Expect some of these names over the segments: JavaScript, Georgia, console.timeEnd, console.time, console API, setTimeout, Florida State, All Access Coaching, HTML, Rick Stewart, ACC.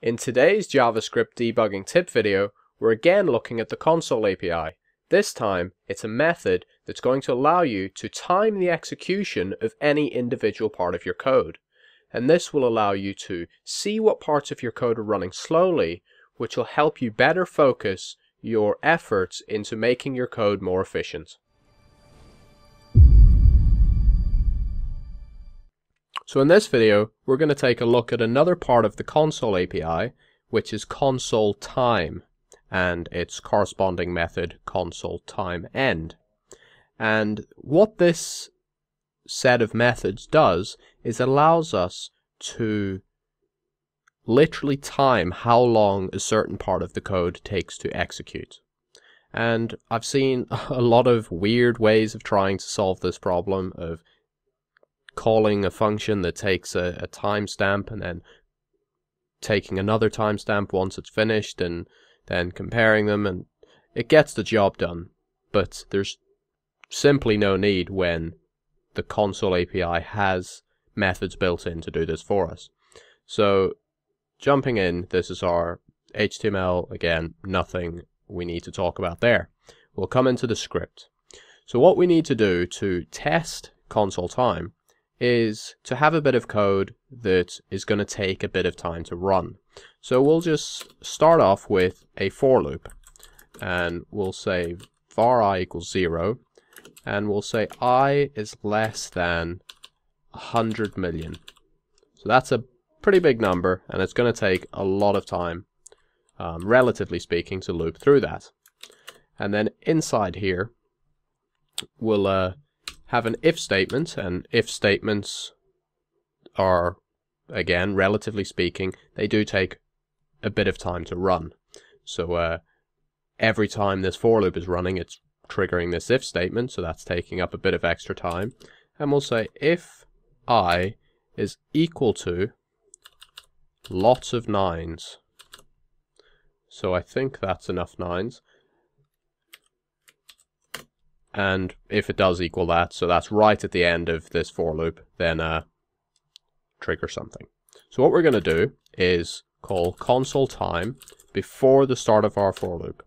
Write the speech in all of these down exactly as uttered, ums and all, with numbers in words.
In today's JavaScript debugging tip video, we're again looking at the console A P I. This time, it's a method that's going to allow you to time the execution of any individual part of your code. And this will allow you to see what parts of your code are running slowly, which will help you better focus your efforts into making your code more efficient. So in this video, we're going to take a look at another part of the console A P I, which is console.time and its corresponding method console.timeEnd. And what this set of methods does is allows us to literally time how long a certain part of the code takes to execute. And I've seen a lot of weird ways of trying to solve this problem, of calling a function that takes a, a timestamp and then taking another timestamp once it's finished and then comparing them, and it gets the job done, but there's simply no need when the console A P I has methods built in to do this for us. So jumping in, this is our H T M L again, nothing we need to talk about there. We'll come into the script. So what we need to do to test console time is to have a bit of code that is going to take a bit of time to run. So we'll just start off with a for loop, and we'll say var I equals zero, and we'll say I is less than one hundred million. So that's a pretty big number, and it's going to take a lot of time, um, relatively speaking, to loop through that. And then inside here, we'll uh, have an if statement, and if statements are, again, relatively speaking, they do take a bit of time to run. So uh, every time this for loop is running, it's triggering this if statement, so that's taking up a bit of extra time. And we'll say if I is equal to lots of nines. So I think that's enough nines. And if it does equal that, so that's right at the end of this for loop, then uh, trigger something. So what we're going to do is call console time before the start of our for loop.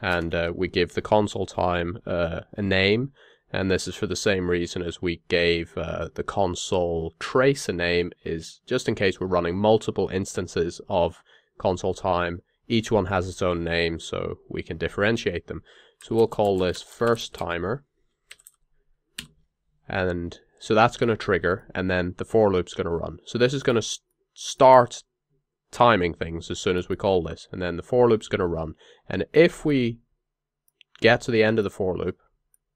And uh, we give the console time uh, a name, and this is for the same reason as we gave uh, the console trace a name, is just in case we're running multiple instances of console time. Each one has its own name, so we can differentiate them. So we'll call this first timer, and so that's going to trigger, and then the for loop's going to run. So this is going to st start timing things as soon as we call this, and then the for loop's going to run. And if we get to the end of the for loop,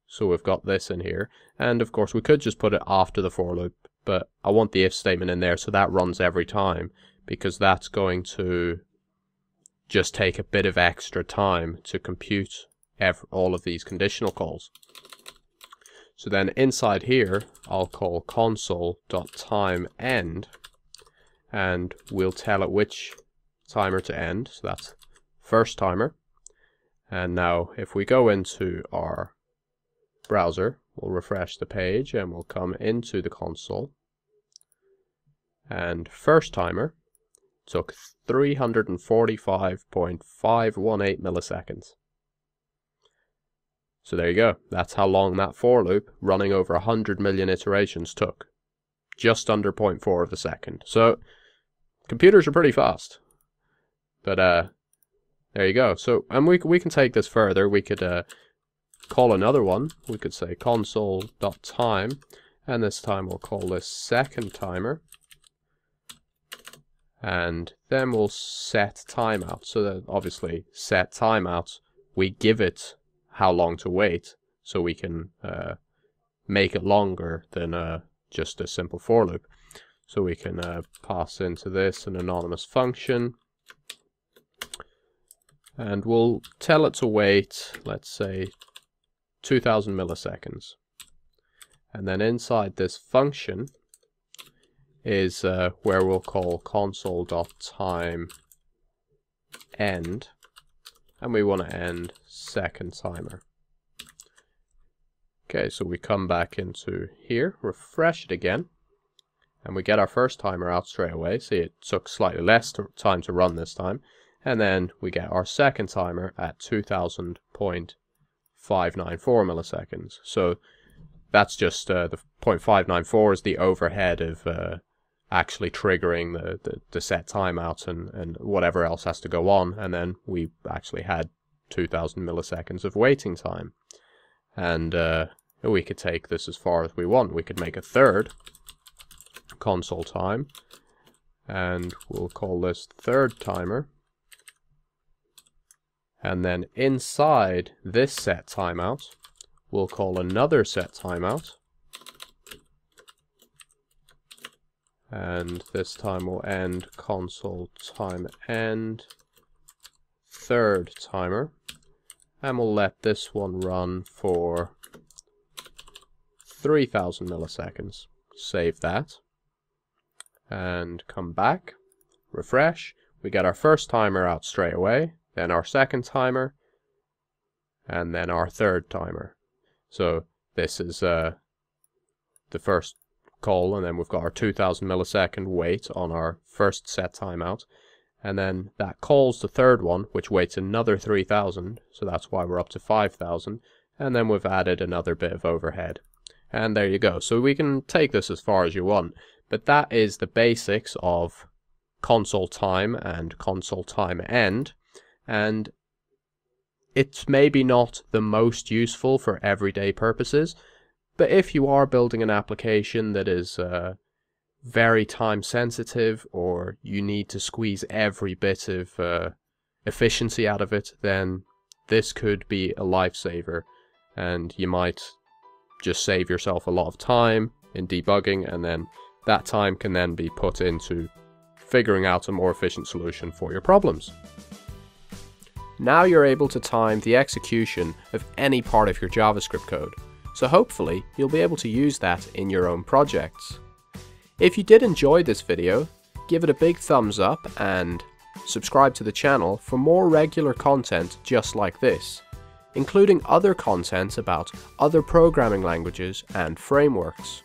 so we've got this in here, and of course we could just put it after the for loop, but I want the if statement in there so that runs every time, because that's going to just take a bit of extra time to compute Every, all of these conditional calls. So then inside here, I'll call console.timeEnd, and we'll tell it which timer to end, so that's first timer. And now if we go into our browser, we'll refresh the page and we'll come into the console, and first timer took three hundred forty-five point five one eight milliseconds. So there you go, that's how long that for loop running over one hundred million iterations took. Just under zero point four of a second. So computers are pretty fast. But uh, there you go. So, and we, we can take this further. We could uh, call another one. We could say console.time, and this time we'll call this second timer. And then we'll set timeout. So that obviously set timeout, we give it how long to wait, so we can uh, make it longer than uh, just a simple for loop. So we can uh, pass into this an anonymous function, and we'll tell it to wait, let's say two thousand milliseconds. And then inside this function is uh, where we'll call console.timeEnd, and we want to end second timer. Okay, so we come back into here, refresh it again, and we get our first timer out straight away. See, it took slightly less to, time to run this time, and then we get our second timer at two thousand point five nine four milliseconds. So that's just uh, the zero point five nine four is the overhead of uh, actually triggering the, the, the set timeout and, and whatever else has to go on, and then we actually had two thousand milliseconds of waiting time. And uh, we could take this as far as we want. We could make a third console time, and we'll call this third timer. And then inside this set timeout, we'll call another set timeout. And this time we'll end console time end third timer. And we'll let this one run for three thousand milliseconds. Save that. And come back. Refresh. We get our first timer out straight away, then our second timer, and then our third timer. So this is uh, the first call, and then we've got our two thousand millisecond wait on our first set timeout, and then that calls the third one, which waits another three thousand, so that's why we're up to five thousand, and then we've added another bit of overhead. And there you go. So we can take this as far as you want, but that is the basics of console time and console time end. And it's maybe not the most useful for everyday purposes, but if you are building an application that is uh, very time sensitive, or you need to squeeze every bit of uh, efficiency out of it, then this could be a lifesaver, and you might just save yourself a lot of time in debugging, and then that time can then be put into figuring out a more efficient solution for your problems. Now you're able to time the execution of any part of your JavaScript code, so hopefully you'll be able to use that in your own projects. If you did enjoy this video, give it a big thumbs up and subscribe to the channel for more regular content just like this, including other content about other programming languages and frameworks.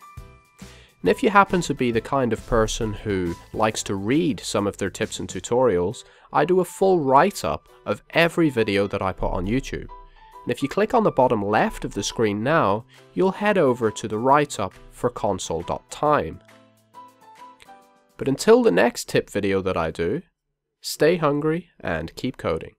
And if you happen to be the kind of person who likes to read some of their tips and tutorials, I do a full write-up of every video that I put on YouTube. And if you click on the bottom left of the screen now, you'll head over to the write-up for console dot time. But until the next tip video that I do, stay hungry and keep coding.